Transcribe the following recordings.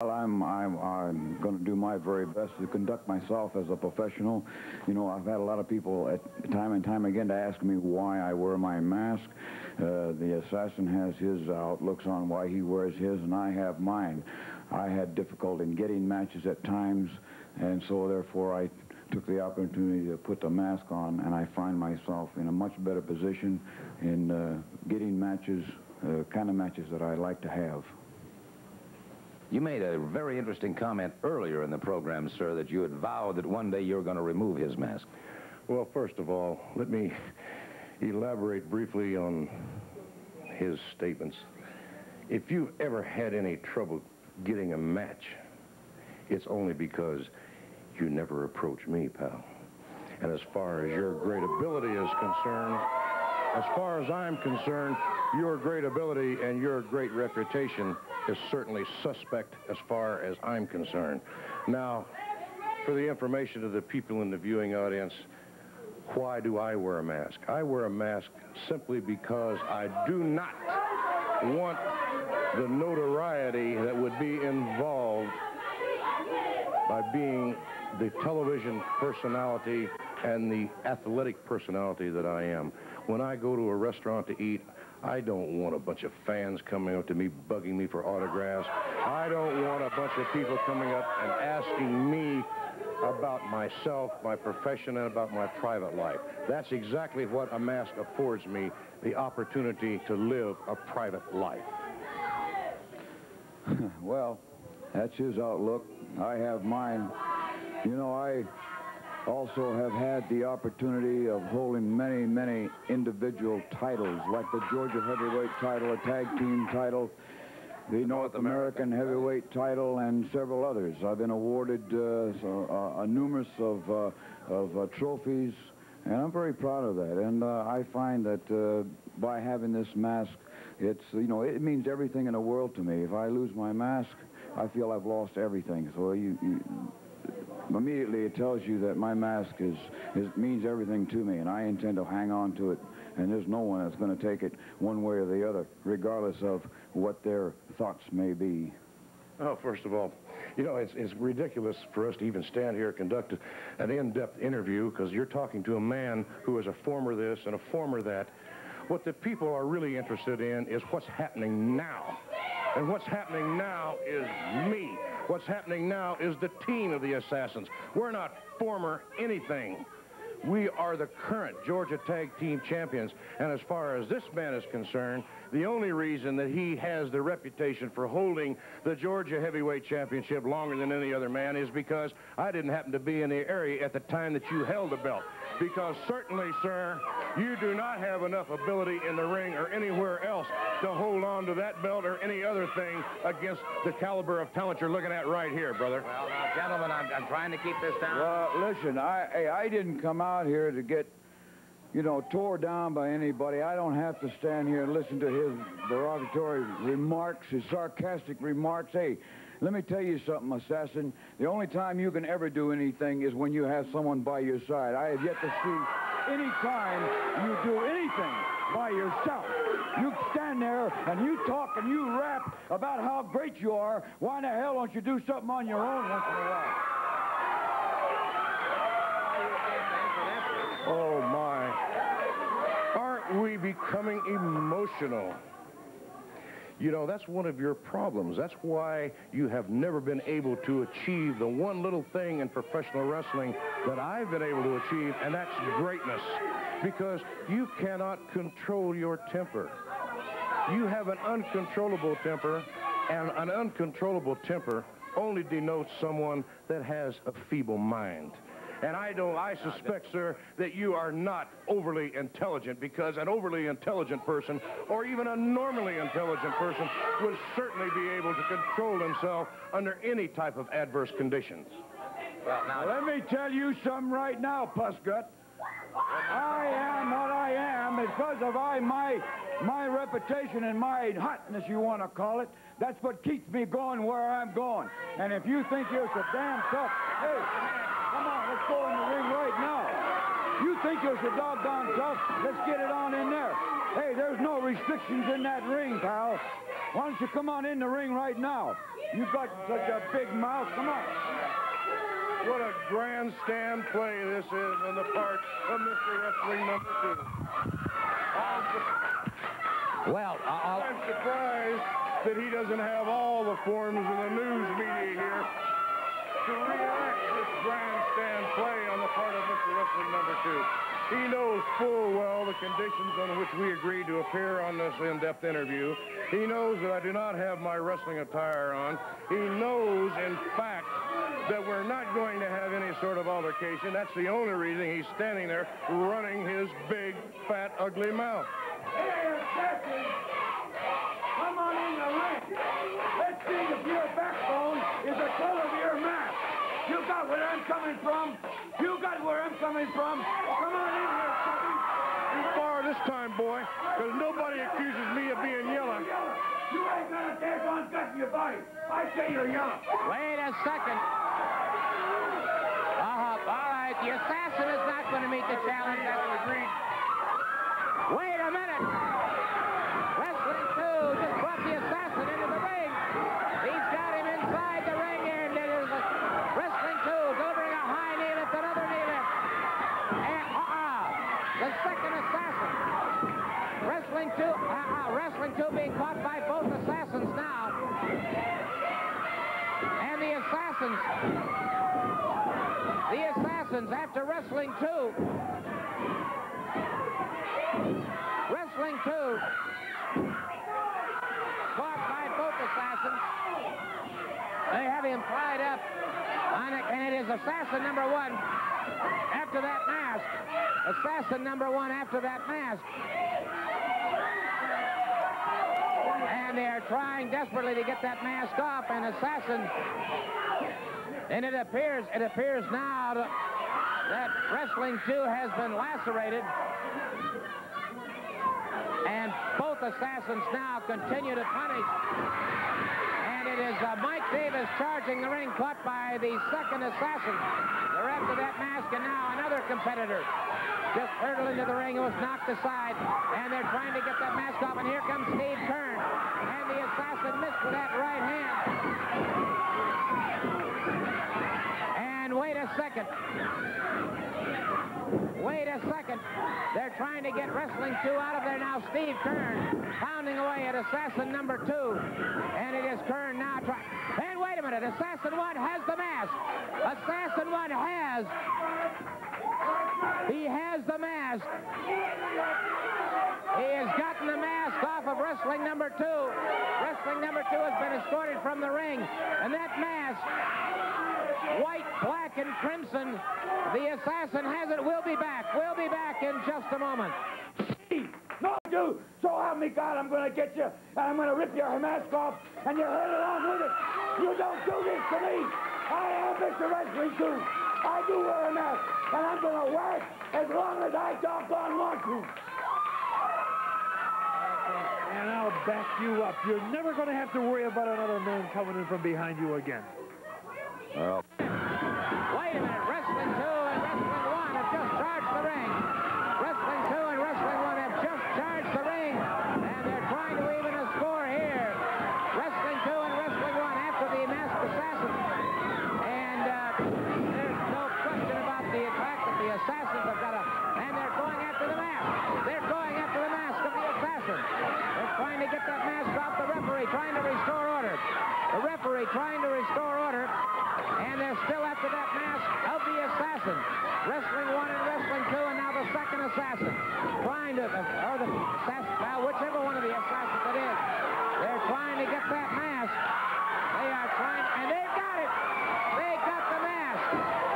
Well, I'm going to do my very best to conduct myself as a professional. You know, I've had a lot of people at time and time again to ask me why I wear my mask. The assassin has his outlooks on why he wears his, and I have mine. I had difficulty in getting matches at times, and so therefore I took the opportunity to put the mask on, and I find myself in a much better position in getting matches, kind of matches that I like to have. You made a very interesting comment earlier in the program, sir, that you had vowed that one day you're going to remove his mask. Well, first of all, let me elaborate briefly on his statements. If you've ever had any trouble getting a match, it's only because you never approach me, pal. And as far as your great ability is concerned, as far as I'm concerned, your great ability and your great reputation is certainly suspect as far as I'm concerned. Now, for the information of the people in the viewing audience, why do I wear a mask? I wear a mask simply because I do not want the notoriety that would be involved by being the television personality and the athletic personality that I am. When I go to a restaurant to eat, I don't want a bunch of fans coming up to me, bugging me for autographs. I don't want a bunch of people coming up and asking me about myself, my profession, and about my private life. That's exactly what a mask affords me, the opportunity to live a private life. Well, that's his outlook. I have mine. You know, I also have had the opportunity of holding many, many individual titles, like the Georgia heavyweight title, a tag team title, the North American heavyweight title, and several others. I've been awarded numerous of trophies, and I'm very proud of that. And I find that by having this mask, it's, you know, it means everything in the world to me. If I lose my mask, I feel I've lost everything. So immediately it tells you that my mask means everything to me, and I intend to hang on to it, and there's no one that's going to take it one way or the other, regardless of what their thoughts may be. Well, first of all, you know, it's ridiculous for us to even stand here and conduct an in-depth interview, because you're talking to a man who is a former this and a former that. What the people are really interested in is what's happening now. And what's happening now is me. What's happening now is the team of the Assassins. We're not former anything. We are the current Georgia Tag Team Champions. And as far as this man is concerned, the only reason that he has the reputation for holding the Georgia Heavyweight Championship longer than any other man is because I didn't happen to be in the area at the time that you held the belt. Because certainly, sir, you do not have enough ability in the ring or anywhere else to hold on to that belt or any other thing against the caliber of talent you're looking at right here, brother. Well, now, gentlemen, I'm trying to keep this down. Well, listen, I didn't come out here to get, you know, tore down by anybody. I don't have to stand here and listen to his derogatory remarks, his sarcastic remarks. Hey, let me tell you something, Assassin. The only time you can ever do anything is when you have someone by your side. I have yet to see any time you do anything by yourself. You stand there and you talk and you rap about how great you are. Why the hell don't you do something on your own once in a while? Oh, my. Aren't we becoming emotional? You know, that's one of your problems. That's why you have never been able to achieve the one little thing in professional wrestling that I've been able to achieve, and that's greatness. Because you cannot control your temper. You have an uncontrollable temper, and an uncontrollable temper only denotes someone that has a feeble mind. And I suspect, sir, that you are not overly intelligent, because an overly intelligent person, or even a normally intelligent person, would certainly be able to control himself under any type of adverse conditions. Well, now, let me tell you something right now, Pusgut. I am what I am because of my reputation and my hotness, you want to call it. That's what keeps me going where I'm going. And if you think you're so damn tough, hey, come on, let's go in the ring right now. You think you're so doggone tough, let's get it on in there. Hey, there's no restrictions in that ring, pal. Why don't you come on in the ring right now? You've got such a big mouth. Come on. What a grandstand play this is on the part of Mr. Wrestling Number 2. I'm surprised that he doesn't have all the forms of the news media here to react to this grandstand play on the part of Mr. Wrestling Number 2. He knows full well the conditions on which we agreed to appear on this in-depth interview. He knows that I do not have my wrestling attire on. He knows, in fact, that we're not going to have any sort of altercation. That's the only reason he's standing there running his big, fat, ugly mouth. Hey, Assassins! Come on in the ring. Let's see if your backbone is the color of your mask. You got where I'm coming from? You got where I'm coming from? Come on in here, puppy. Too far this time, boy, because nobody accuses me of being yellow. You ain't gonna take on gut in your body. I say you're yellow. Wait a second. All right, the assassin is not going to meet the challenge. Wait a minute. Wrestling 2 just brought the assassin into the ring. He's got him inside the ring, and it is Wrestling 2 delivering a high knee lift, another knee lift. And the second assassin. Wrestling 2, Wrestling 2 being caught by both assassins now. And the assassins. The assassins, after Wrestling 2. Wrestling 2. Caught by both assassins. They have him tied up. And it is assassin number 1 after that mask. Assassin number 1 after that mask. And they are trying desperately to get that mask off, and assassin. And it appears now that Wrestling 2 has been lacerated. And both assassins now continue to punish. And it is Mike Davis charging the ring, caught by the second assassin. They're after that mask, and now another competitor just hurtled into the ring and was knocked aside. And they're trying to get that mask off, and here comes Steve Keirn. And the assassin missed with that right hand. And wait a second. Wait a second. They're trying to get Wrestling 2 out of there now. Steve Keirn pounding away at assassin number 2. And it is Keirn now trying. And wait a minute. Assassin 1 has the mask. Assassin 1 has. He has the mask. He has gotten the mask off of Wrestling number 2. Wrestling number 2 has been escorted from the ring. And that mask, white, black, and crimson, the assassin has it. We'll be back. We'll be back in just a moment. No, dude. So help me God, I'm going to get you, and I'm going to rip your mask off, and you're headed on with it. You don't do this to me. I am Mr. Wrestling 2. I do wear a mask, and I'm going to wear it as long as I doggone want to. And I'll back you up. You're never going to have to worry about another man coming in from behind you again. Well. Wait a minute. Wrestling 2 and Wrestling 1 have just charged the ring. Wrestling 2 and Wrestling 1 have just charged the ring, and they're trying to even a score here. Wrestling 2 and Wrestling 1 after the masked assassin. And there's no question about the fact that the assassins have got up, and they're going after the mask. They're going after the mask of the assassin. They're trying to get that mask off the referee, trying to restore order. The referee trying to restore order. And they're still after that mask of the assassin. Wrestling 1 and Wrestling 2, and now the second assassin. Trying to, or the assassin, whichever one of the assassins it is. They're trying to get that mask. They are trying, and they've got it. They got the mask.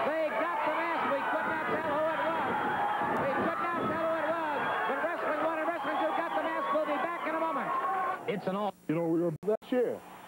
They got the mask. We could not tell who it was. We could not tell who it was. But Wrestling 1 and Wrestling 2 got the mask. We'll be back in a moment. It's an all. You know, we were last year.